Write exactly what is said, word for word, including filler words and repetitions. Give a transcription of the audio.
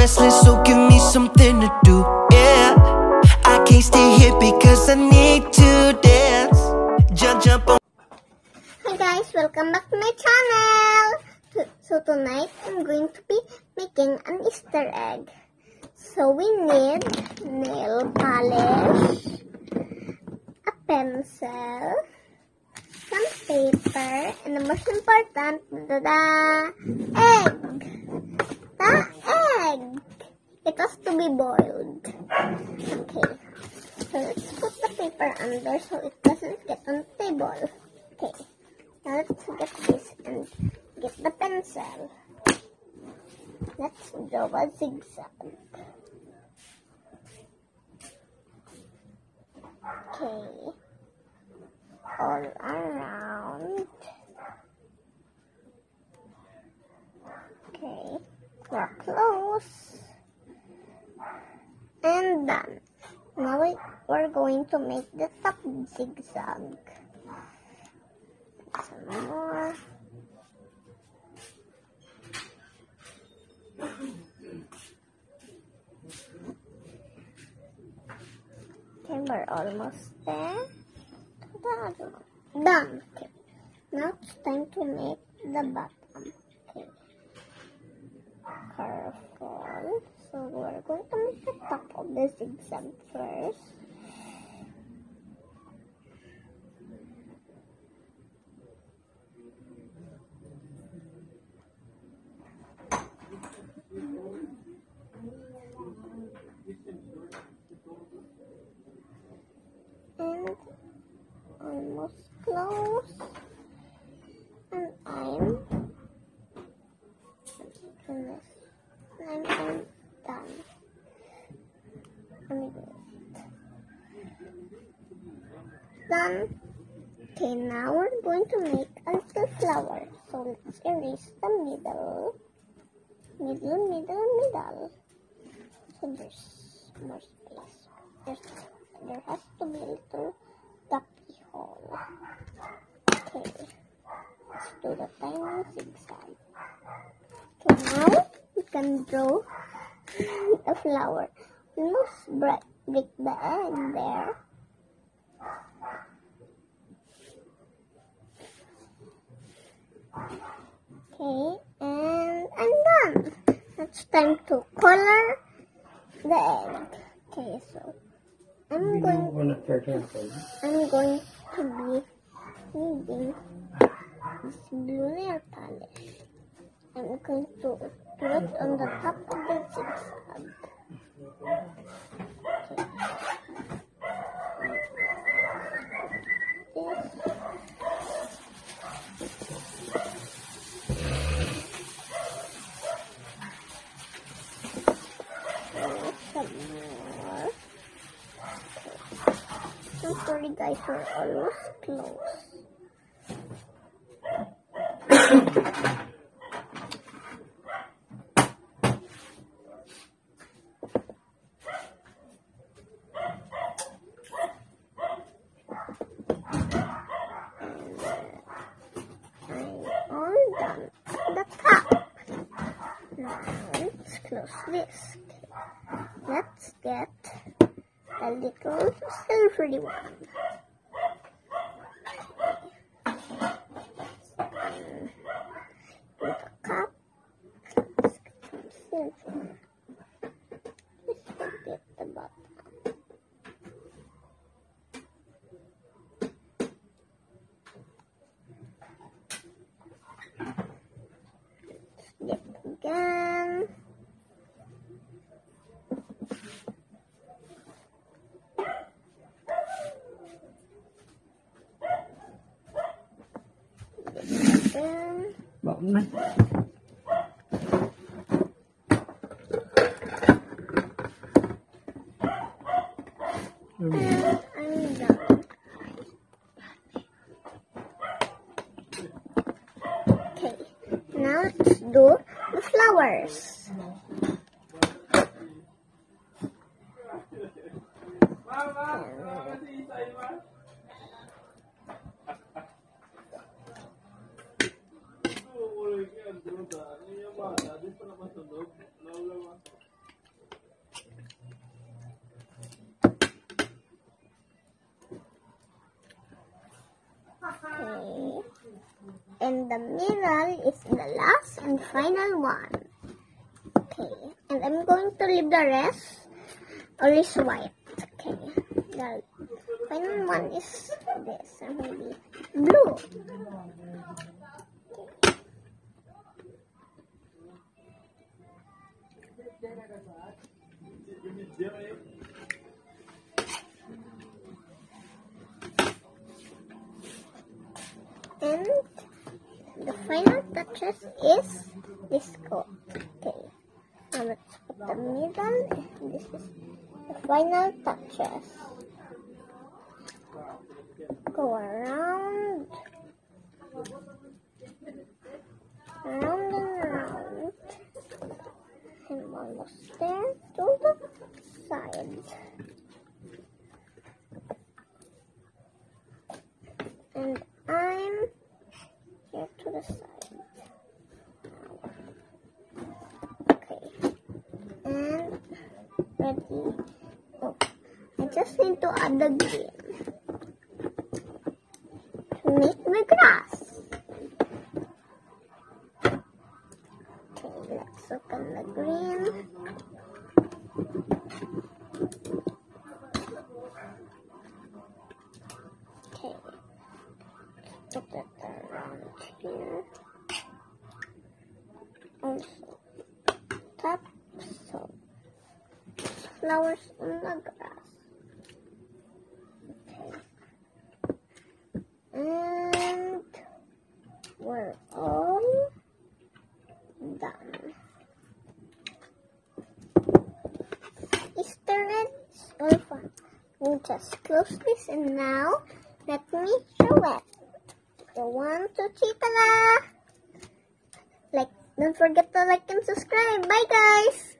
restless, so give me something to do. Yeah, I can't stay here because I need to dance. Jump, jump on. Hi guys, welcome back to my channel. So tonight I'm going to be making an Easter egg. So we need nail polish, a pencil, some paper, and the most important, the egg. The egg. It has to be boiled. Okay. So let's put the paper under so it doesn't get on the table. Okay. Now let's get this and get the pencil. Let's draw a zigzag. Okay. All around. Okay. We're close. And done. Now we, we're going to make the top zigzag. Some more. Okay, we're almost there. Done. Okay. Now it's time to make the bottom. Okay. Careful. So we're going to make the top of the zigzag first. And almost close, and I'm goodness, and I'm done. Let me do it. Done. Okay, now we're going to make a little flower. So let's erase the middle, middle, middle, middle. So there's more space. There's, there has to be a little ducky hole. Okay, let's do the tiny zigzag. Okay, now we can draw the flower. We must break the egg there. Okay, and I'm done. It's time to color the egg. Okay, so I'm going, I'm going to be needing this blue nail polish. I'm going to put it on the top of the zigzag. I'm sorry guys, we're almost close. I'm all done at the top. Now let's close this. Okay. Let's get a little silvery one. Um, with a cup, let's get some silver. Let's put it at the bottom. Let's get again. Again. And I'm done. Okay, now let's do the flowers. eye. And the middle is the last and final one. Okay, and I'm going to leave the rest only white. Okay, the final one is this, and maybe blue. And the final touches is this coat. Okay, now let's put the middle, and this is the final touches. Go around, round and round, and almost there to the sides. And I'm here to the side. Okay, and ready. Oh, I just need to add the green to make the grass. Okay, let's open the green. Okay, put that around here. Also, tap some flowers on the grass. Okay, and we're all done. Internet is all fun. We'll just close this, and now let me show it. So one, two, three, ta-da! Like, don't forget to like and subscribe. Bye, guys!